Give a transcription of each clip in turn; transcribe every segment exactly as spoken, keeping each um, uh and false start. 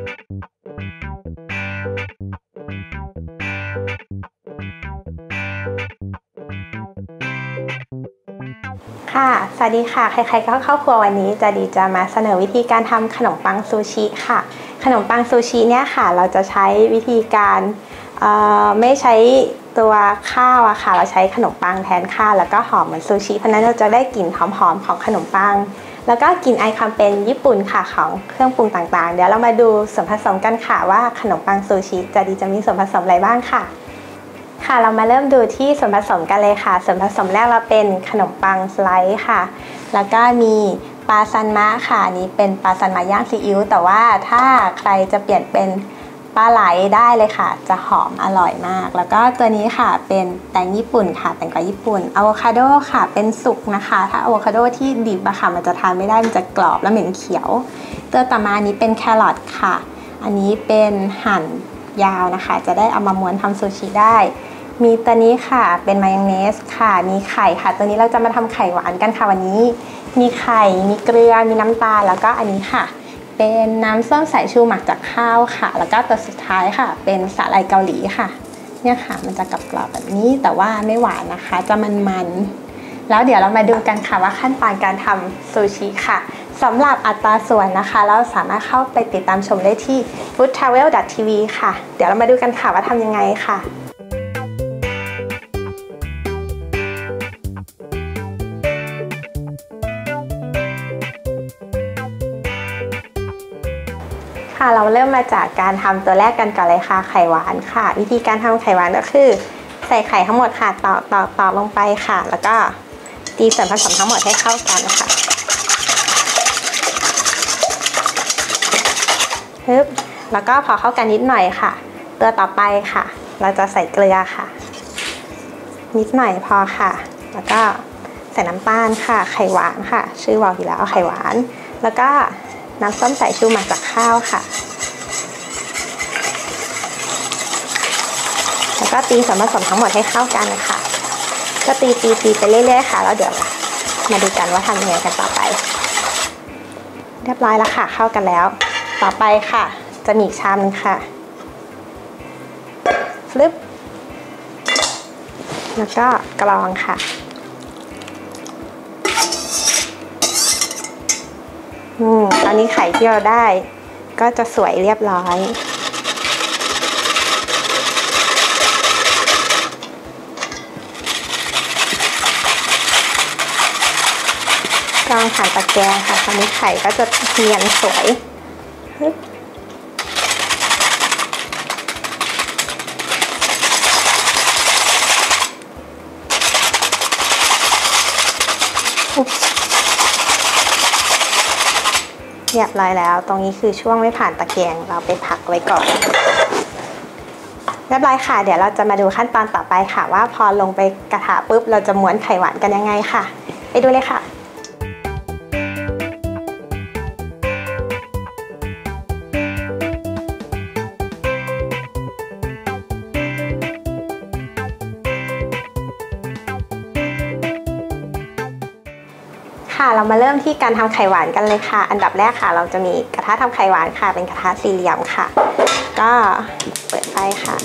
ค่ะสวัสดีค่ะใครๆก็เข้าครัววันนี้จะดีจะมาเสนอวิธีการทำขนมปังซูชิค่ะขนมปังซูชิเนี่ยค่ะเราจะใช้วิธีการไม่ใช้ตัวข้าวอะค่ะเราใช้ขนมปังแทนข้าวแล้วก็หอมเหมือนซูชิเพราะนั้นเราจะได้กลิ่นหอมๆของขนมปังแล้วก็กลิ่นไอความเป็นญี่ปุ่นค่ะของเครื่องปรุงต่างๆเดี๋ยวเรามาดูส่วนผสมกันค่ะว่าขนมปังซูชิจะดีจะมีส่วนผสมอะไรบ้างค่ะค่ะเรามาเริ่มดูที่ส่วนผสมกันเลยค่ะส่วนผสมแรกเราเป็นขนมปังสไลซ์ค่ะแล้วก็มีปลาซันมะค่ะนี้เป็นปลาซันมะย่างซีอิ๊วแต่ว่าถ้าใครจะเปลี่ยนเป็นปลาไหลได้เลยค่ะจะหอมอร่อยมากแล้วก็ตัวนี้ค่ะเป็นแตงญี่ปุ่นค่ะแตงกวาญี่ปุ่นอะโวคาโดค่ะเป็นสุกนะคะถ้าอะโวคาโดที่ดิบอะค่ะมันจะทานไม่ได้มันจะกรอบและเหม็นเขียวตัวต่อมานี้เป็นแครอทค่ะอันนี้เป็นหั่นยาวนะคะจะได้เอามาม้วนทำซูชิได้มีตัวนี้ค่ะเป็นมายองเนสค่ะมีไข่ค่ะตัวนี้เราจะมาทำไข่หวานกันค่ะวันนี้มีไข่มีเกลือมีน้ำตาลแล้วก็อันนี้ค่ะเป็นน้ำส้มสายชูหมักจากข้าวค่ะแล้วก็ตัวสุดท้ายค่ะเป็นสาหร่ายเกาหลีค่ะเนี่ยค่ะมันจะกรอบๆแบบนี้แต่ว่าไม่หวานนะคะจะมันๆแล้วเดี๋ยวเรามาดูกันค่ะว่าขั้นตอนการทำซูชิค่ะสำหรับอัตราส่วนนะคะเราสามารถเข้าไปติดตามชมได้ที่ ฟู้ดทราเวล ที วี ค่ะเดี๋ยวเรามาดูกันค่ะว่าทำยังไงค่ะเราเริ่มมาจากการทำตัวแรกกันก่อนเลยค่ะไข่หวานค่ะวิธีการทำไข่หวานก็คือใส่ไข่ทั้งหมดค่ะตอกตอกตอกลงไปค่ะแล้วก็ตีส่วนผสมทั้งหมดให้เข้ากันค่ะฮึบแล้วก็พอเข้ากันนิดหน่อยค่ะตัวต่อไปค่ะเราจะใส่เกลือค่ะนิดหน่อยพอค่ะแล้วก็ใส่น้ำตาลค่ะไข่หวานค่ะชื่อบอกอยู่แล้วไข่หวานแล้วก็น้ำส้มสายชูหมักจากข้าวค่ะแล้วก็ตีส่วนผสมทั้งหมดให้เข้ากันค่ะก็ตีตีตีไปเรื่อยๆค่ะแล้วเดี๋ยวมาดูกันว่าทำยังไงกันต่อไปเรียบร้อยแล้วค่ะเข้ากันแล้วต่อไปค่ะจะมีอีกชามนึงค่ะฟลิปแล้วก็กรองค่ะตอนนี้ไข่ที่เราได้ก็จะสวยเรียบร้อยกรองผ่านตะแกรงค่ะตอนนี้ไข่ก็จะเนียนสวยเรียบร้อยแล้วตรงนี้คือช่วงไม่ผ่านตะแกรงเราไปพักไว้ก่อนเรียบร้อยค่ะเดี๋ยวเราจะมาดูขั้นตอนต่อไปค่ะว่าพอลงไปกระทะปุ๊บเราจะม้วนไข่หวานกันยังไงค่ะไปดูเลยค่ะเรามาเริ่มที่การทำไข่หวานกันเลยค่ะอันดับแรกค่ะเราจะมีกระทะทำไข่หวานค่ะเป็นกระทะสี่เหลี่ยมค่ะก็เปิดไฟค่ะ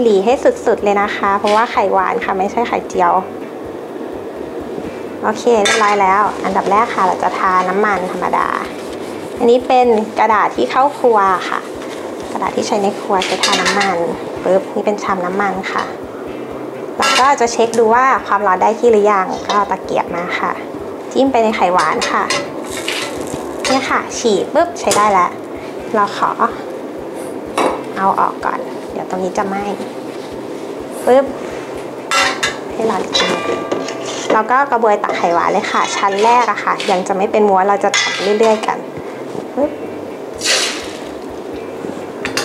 หลีให้สุดๆเลยนะคะเพราะว่าไข่หวานค่ะไม่ใช่ไข่เจียวโอเคเรียบร้อยแล้วอันดับแรกค่ะเราจะทาน้ำมันธรรมดาอันนี้เป็นกระดาษที่เข้าครัวค่ะกระดาษที่ใช้ในครัวจะทาน้ำมันปึ๊บนี่เป็นชามน้ำมันค่ะแล้วก็จะเช็คดูว่าความร้อนได้ที่หรือยังก็ตะเกียบมาค่ะจิ้มไปในไข่หวานค่ะเนี่ยค่ะฉีกปุ๊บใช้ได้แล้วเราขอเอาออกก่อนเดี๋ยวตรงนี้จะไหม้ปุ๊บให้ร้อนขึ้นแล้วก็กระบวยตักไข่หวานเลยค่ะชั้นแรกอะค่ะยังจะไม่เป็นม้วนเราจะตักเรื่อยๆกันปุ๊บ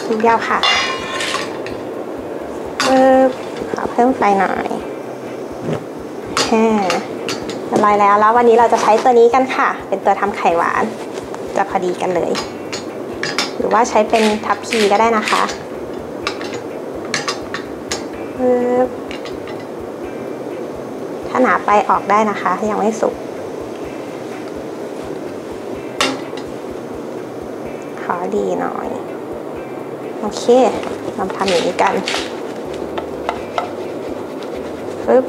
นิดเดียวค่ะปุ๊บเพิ่มไฟหน่อยฮ่าละลายแล้วแล้ววันนี้เราจะใช้ตัวนี้กันค่ะเป็นตัวทำไข่หวานจะพอดีกันเลยหรือว่าใช้เป็นทัพพีก็ได้นะคะถ้าหนาไปออกได้นะคะยังไม่สุก อดีหน่อยโอเคเราทำอย่างนี้กันปึ๊บ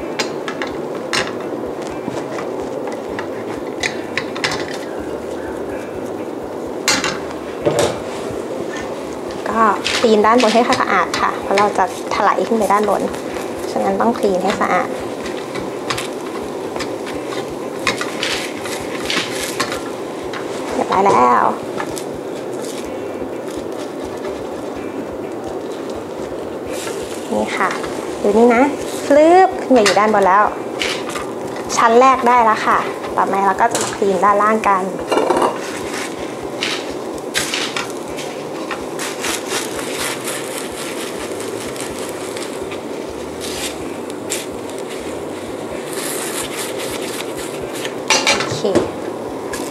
ก็คลีนด้านบนให้สะอาดค่ะเพราะเราจะถลายขึ้นไปด้านบนฉะนั้นต้องคลีนให้สะอาดเรียบร้อยแล้วนี่ค่ะอยู่นี่นะลืบขึ้นมาอยู่ด้านบนแล้วชั้นแรกได้แล้วค่ะต่อไปเราก็จะคลีนด้านล่างกัน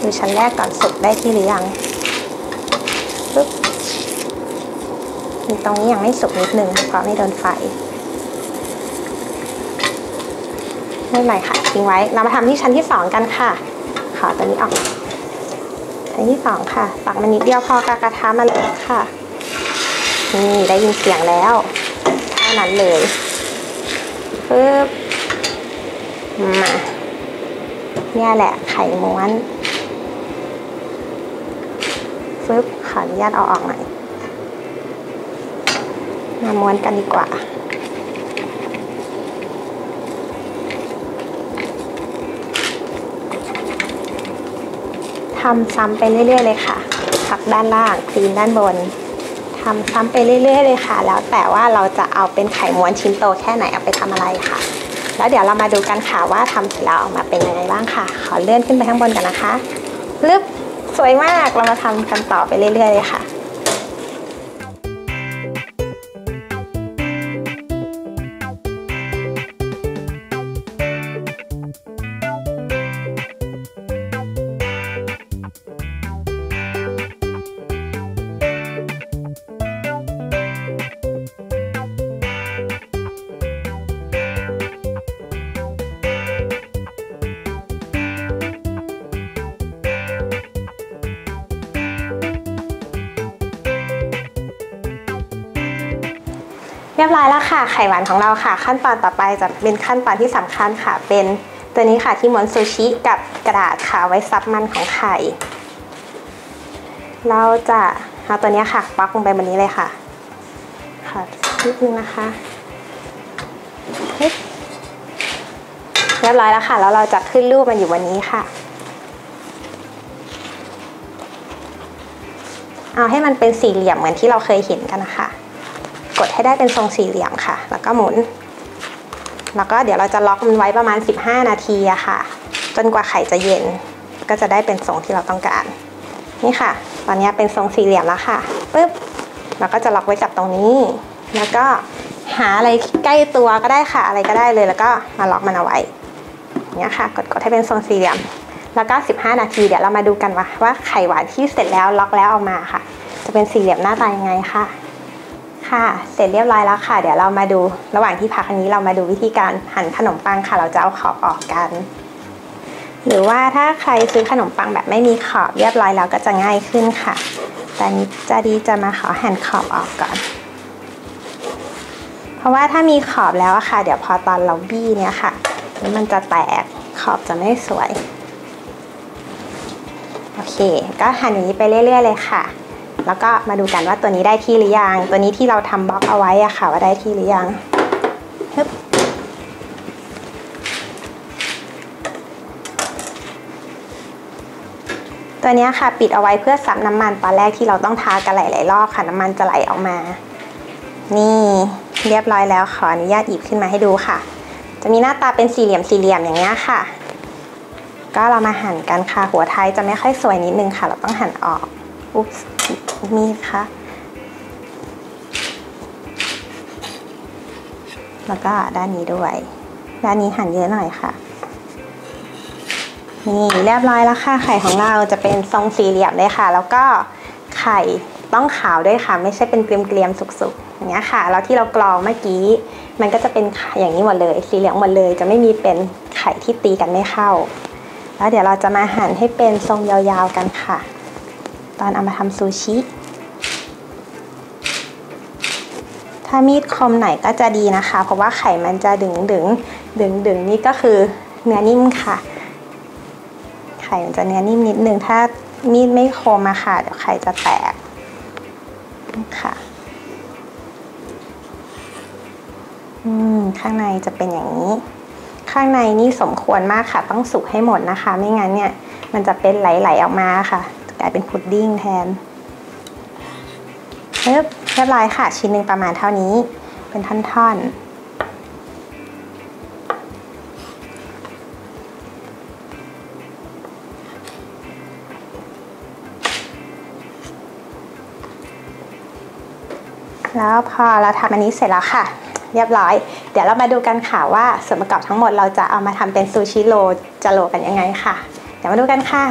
ดูชั้นแรกก่อนสุกได้ที่หรือยังปึ๊บตรงนี้ยังไม่สุกนิดนึงเพราะไม่โดนไฟไม่เป็นไรค่ะทิ้งไว้เรามาทำที่ชั้นที่สองกันค่ะขอตัวนี้ออกชั้นที่สองค่ะตักมันนิดเดียวพอกากระทะมันเลยค่ะนี่ได้ยินเสียงแล้วเท่านั้นเลยปึ๊บมาเนี่ยแหละไข่ม้วนฟึบขออนุญาตเอาออกหน่อยมาม้วนกันดีกว่าทำซ้ำไปเรื่อยๆเลยค่ะพักด้านล่างคลีนด้านบนทำซ้ำไปเรื่อยๆเลยค่ะแล้วแต่ว่าเราจะเอาเป็นไข่ม้วนชิ้นโตแค่ไหนเอาไปทำอะไรค่ะแล้วเดี๋ยวเรามาดูกันค่ะว่าทำเสร็จแล้วออกมาเป็นยังไงบ้างค่ะขอเลื่อนขึ้นไปข้างบนกันนะคะลึบสวยมากเรามาทำกันต่อไปเรื่อยๆเลยค่ะเรียบร้อยแล้วค่ะไข่หวานของเราค่ะขั้นตอนต่อไปจะเป็นขั้นตอนที่สำคัญค่ะเป็นตัวนี้ค่ะที่ม้วนซูชิกับกระดาษค่ะไว้ซับมันของไข่เราจะเอาตัวนี้ค่ะปักลงไปแบบนี้เลยค่ะค่ะนิดนึงนะคะเรียบร้อยแล้วค่ะแล้วเราจะขึ้นรูปมันอยู่วันนี้ค่ะเอาให้มันเป็นสี่เหลี่ยมเหมือนที่เราเคยเห็นกันนะคะกดให้ได้เป็นทรงสี่เหลี่ยมค่ะแล้วก็หมุนแล้วก็เดี๋ยวเราจะล็อกมันไว้ประมาณสิบห้านาทีอะค่ะจนกว่าไข่จะเย็นก็จะได้เป็นทรงที่เราต้องการนี่ค่ะตอนนี้เป็นทรงสี่เหลี่ยมแล้วค่ะปึ๊บเราก็จะล็อกไว้กับตรงนี้แล้วก็หาอะไรใกล้ตัวก็ได้ค่ะอะไรก็ได้เลยแล้วก็มาล็อกมันเอาไว้เนี่ยค่ะกดกดให้เป็นทรงสี่เหลี่ยมแล้วก็สิบห้านาทีเดี๋ยวเรามาดูกันว่าว่าไข่หวานที่เสร็จแล้วล็อกแล้วออกมาค่ะจะเป็นสี่เหลี่ยมหน้าตายังไงค่ะค่ะเสร็จเรียบร้อยแล้วค่ะเดี๋ยวเรามาดูระหว่างที่พักอันนี้เรามาดูวิธีการหั่นขนมปังค่ะเราจะเอาขอบออกกันหรือว่าถ้าใครซื้อขนมปังแบบไม่มีขอบเรียบร้อยแล้วก็จะง่ายขึ้นค่ะแต่นี้จะดีจะมาขอหั่นขอบออกก่อนเพราะว่าถ้ามีขอบแล้วอะค่ะเดี๋ยวพอตอนเราบี้เนี่ยค่ะแล้วมันจะแตกขอบจะไม่สวยโอเคก็หั่นอย่างนี้ไปเรื่อยๆเลยค่ะแล้วก็มาดูกันว่าตัวนี้ได้ที่หรือยังตัวนี้ที่เราทำบล็อกเอาไว้อะค่ะว่าได้ที่หรือยังตัวนี้ค่ะปิดเอาไว้เพื่อซับน้ำมันตอนแรกที่เราต้องทากันหลายๆรอบค่ะน้ำมันจะไหลออกมานี่เรียบร้อยแล้วขออนุญาตหยิบขึ้นมาให้ดูค่ะจะมีหน้าตาเป็นสี่เหลี่ยมสี่เหลี่ยมอย่างเงี้ยค่ะก็เรามาหั่นกันค่ะหัวท้ายจะไม่ค่อยสวยนิดนึงค่ะเราต้องหั่นออกอุ๊บมีค่ะแล้วก็ด้านนี้ด้วยด้านนี้หั่นเยอะหน่อยค่ะนี่เรียบร้อยแล้วค่ะไข่ของเราจะเป็นทรงสี่เหลี่ยมเลยค่ะแล้วก็ไข่ต้องขาวด้วยค่ะไม่ใช่เป็นเกลียมๆสุกๆอย่างเงี้ยค่ะแล้วที่เรากรองเมื่อกี้มันก็จะเป็นอย่างนี้หมดเลยสีเหลืองหมดเลยจะไม่มีเป็นไข่ที่ตีกันไม่เข้าแล้วเดี๋ยวเราจะมาหั่นให้เป็นทรงยาวๆกันค่ะตอนเอามาทำซูชิ ถ้ามีดคมหน่อยก็จะดีนะคะเพราะว่าไข่มันจะดึงดึงดึงดึงนี่ก็คือเนื้อนิ่มค่ะไข่มันจะเนื้อนิ่มนิดนึงถ้ามีดไม่คมอะค่ะเดี๋ยวไข่จะแตกค่ะอืมข้างในจะเป็นอย่างนี้ข้างในนี่สมควรมากค่ะต้องสุกให้หมดนะคะไม่งั้นเนี่ยมันจะเป็นไหลๆออกมาค่ะกลายเป็นพุดดิ้งแทนเรียบร้อยค่ะชิ้นหนึ่งประมาณเท่านี้เป็นท่อนๆแล้วพอเราทำอันนี้เสร็จแล้วค่ะเรียบร้อยเดี๋ยวเรามาดูกันค่ะว่าส่วนประกอบทั้งหมดเราจะเอามาทำเป็นซูชิโรจะโรกันยังไงค่ะเดี๋ยวมาดูกันค่ะ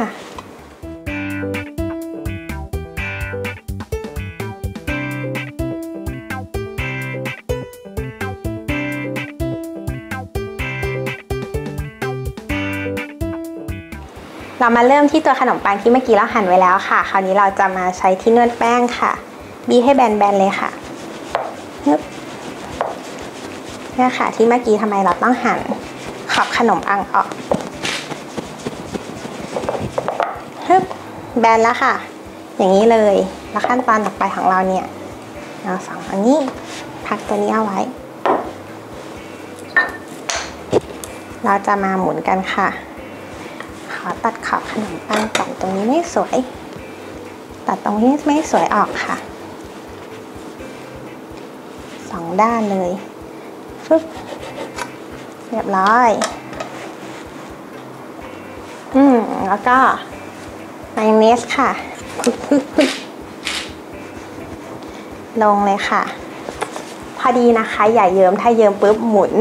เรามาเริ่มที่ตัวขนมปังที่เมื่อกี้เราหั่นไว้แล้วค่ะคราวนี้เราจะมาใช้ที่นวดแป้งค่ะบีให้แบนๆเลยค่ะนี่ค่ะที่เมื่อกี้ทำไมเราต้องหั่นขอบขนมปังออกฮึบแบนแล้วค่ะอย่างนี้เลยแล้วขั้นตอนต่อไปของเราเนี่ยเราสองอันนี้พักตัวนี้เอาไว้เราจะมาหมุนกันค่ะขอตัดขอบขนมปังก่อนตรงนี้ไม่สวยตัดตรงนี้ไม่สวยออกค่ะสองด้านเลยฟึบเรียบร้อยอืมแล้วก็มายองเนสค่ะลงเลยค่ะพอดีนะคะอย่าเยิ้มถ้าเยิ้มปุ๊บหมุน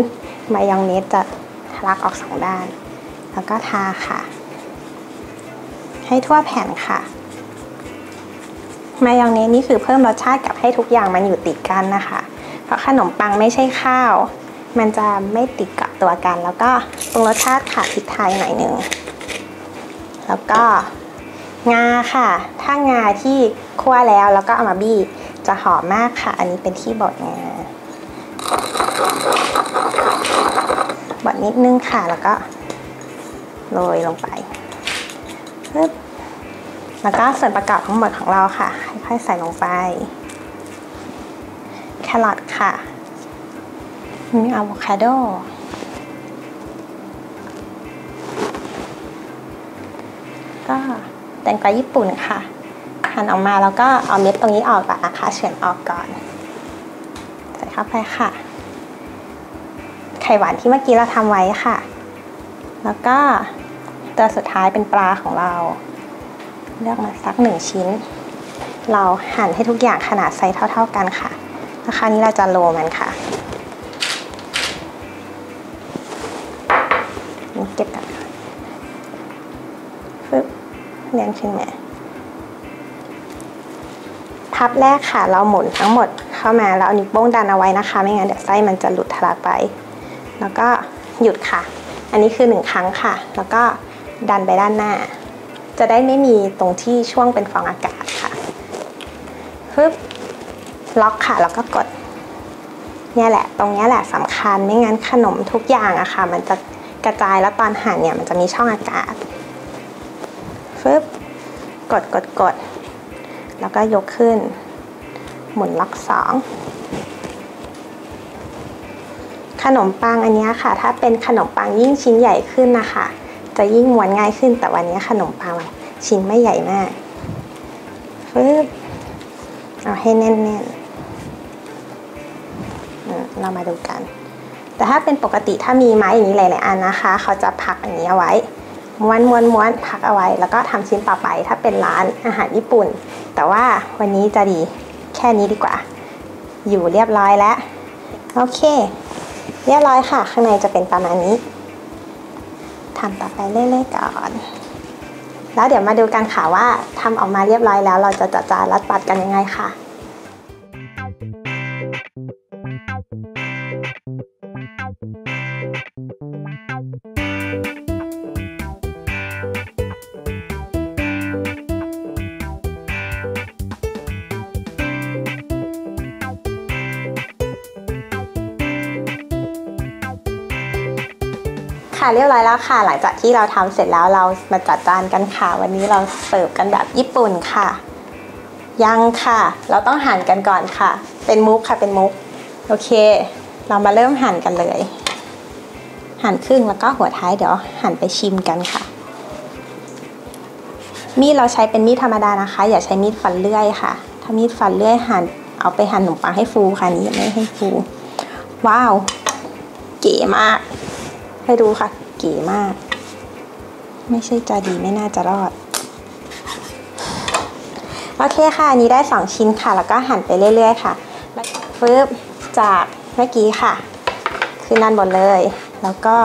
มายองเนสจะทะลักออกสองด้านแล้วก็ทาค่ะให้ทั่วแผ่นค่ะมายองเนสนี่คือเพิ่มรสชาติกับให้ทุกอย่างมันอยู่ติดกันนะคะเพราะขนมปังไม่ใช่ข้าวมันจะไม่ติดกับตัวกันแล้วก็ปรุงรสชาติค่ะพริกไทยหน่อยหนึ่งแล้วก็งาค่ะถ้างาที่คั่วแล้วแล้วก็เอามาบี้จะหอมมากค่ะอันนี้เป็นที่บดงาบดนิดนึงค่ะแล้วก็โรยลงไปแล้วก็ส่วนประกอบทั้งหมดของเราค่ะค่อยๆใส่ลงไปแครอทค่ะมีอะโวคาโดก็แตงกวาญี่ปุ่นค่ะหั่นออกมาแล้วก็เอาเม็ดตรงนี้ออกก่อนนะคะเฉือนออกก่อนใส่เข้าไปค่ะไข่หวานที่เมื่อกี้เราทำไว้ค่ะแล้วก็ตัวสุดท้ายเป็นปลาของเราเลือกมาสักหนึ่งชิ้นเราหั่นให้ทุกอย่างขนาดไซส์เท่าๆกันค่ะแล้วคราวนี้เราจะโรยมันค่ะเก็บกันปึ๊บเรียงขึ้นมาพับแรกค่ะเราหมุนทั้งหมดเข้ามาแล้วเอานิ้วโป้งดันเอาไว้นะคะไม่งั้นเดี๋ยวไส้มันจะหลุดทะลักไปแล้วก็หยุดค่ะอันนี้คือหนึ่งครั้งค่ะแล้วก็ดันไปด้านหน้าจะได้ไม่มีตรงที่ช่วงเป็นฟองอากาศค่ะปึ๊บล็อกค่ะแล้วก็กดเนี่ยแหละตรงนี้แหละสำคัญไม่งั้นขนมทุกอย่างอะค่ะมันจะกระจายแล้วตอนหั่นเนี่ยมันจะมีช่องอากาศฟึบกดกดกดแล้วก็ยกขึ้นหมุนล็อกสองขนมปังอันนี้ค่ะถ้าเป็นขนมปังยิ่งชิ้นใหญ่ขึ้นนะคะจะยิ่งม้วนง่ายขึ้นแต่วันนี้ขนมปังชิ้นไม่ใหญ่มากฟึบเอาให้แน่นๆเรามาดูกันแต่ถ้าเป็นปกติถ้ามีไม้อย่างนี้หลายๆอันนะคะเขาจะพักอย่างนี้เอาไว้ม้วนม้วนม้วนพักเอาไว้แล้วก็ทำชิ้นต่อไปถ้าเป็นร้านอาหารญี่ปุ่นแต่ว่าวันนี้จะดีแค่นี้ดีกว่าอยู่เรียบร้อยแล้วโอเคเรียบร้อยค่ะข้างในจะเป็นประมาณนี้ทำต่อไปเรื่อยๆก่อนแล้วเดี๋ยวมาดูกันค่ะว่าทำออกมาเรียบร้อยแล้วเราจะจัดจานรัดปัดกันยังไงค่ะ ค่ะเรียบร้อยแล้วค่ะหลังจากที่เราทำเสร็จแล้วเรามาจัดจานกันค่ะวันนี้เราเสิร์ฟกันแบบญี่ปุ่นค่ะยังค่ะเราต้องหั่นกันก่อนค่ะเป็นมุกค่ะเป็นมุกโอเคเรามาเริ่มหั่นกันเลยหั่นครึ่งแล้วก็หัวท้ายเดี๋ยวหั่นไปชิมกันค่ะมีดเราใช้เป็นมีดธรรมดานะคะอย่าใช้มีดฟันเลื่อยค่ะถ้ามีดฟันเลื่อยหั่นเอาไปหั่นขนมปังให้ฟูค่ะนี้ไม่ให้ฟูว้าวเก๋มากให้ดูค่ะเก๋มากไม่ใช่จะดีไม่น่าจะรอดโอเคค่ะอันนี้ได้สองชิ้นค่ะแล้วก็หั่นไปเรื่อยๆค่ะฟึบจากเมื่อกี้ค่ะขึ้นด้านบนเลยแล้วก็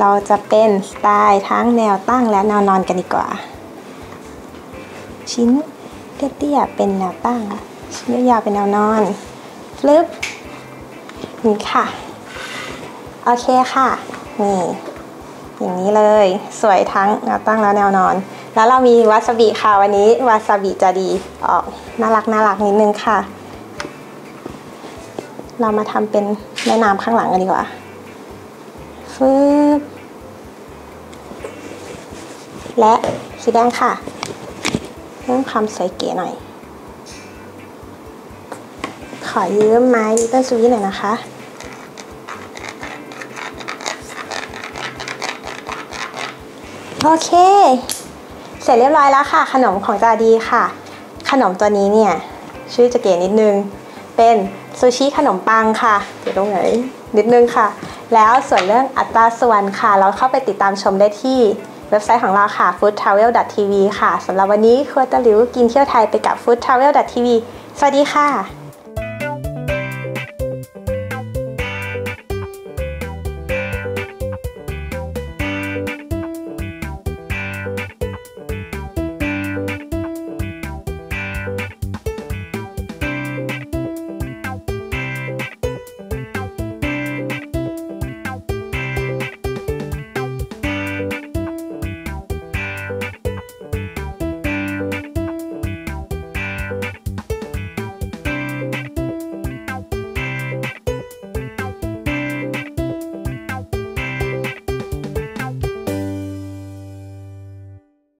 เราจะเป็นสไตล์ทั้งแนวตั้งและแนวนอนกันดีกว่าชิ้นเตี้ยๆเป็นแนวตั้งชิ้นยาวๆเป็นแนวนอนฟึบนี่ค่ะโอเคค่ะนี่อย่างนี้เลยสวยทั้งแนวตั้งและแนวนอนแล้วเรามีวาซาบิค่ะวันนี้วาซาบิจะดีออกน่ารักน่ารักนิดนึงค่ะเรามาทำเป็นแม่น้ำข้างหลังกันดีกว่าฟึบและสีแดงค่ะเพิ่มความสวยเก๋หน่อยขอยืมไม้ดิเตอร์ซูวีหน่อยนะคะโอเคเสร็จเรียบร้อยแล้วค่ะขนมของจาดีค่ะขนมตัวนี้เนี่ยชื่อจะเก๋นิดนึงเป็นซูชิขนมปังค่ะเก๋ตรงไหนนิดนึงค่ะแล้วส่วนเรื่องอัตราส่วนค่ะเราเข้าไปติดตามชมได้ที่เว็บไซต์ของเราค่ะ ฟู้ดทราเวล ดอท ทีวี ค่ะสำหรับวันนี้ครัวตะหลิวกินเที่ยวไทยไปกับ ฟู้ดทราเวล ดอท ทีวี สวัสดีค่ะ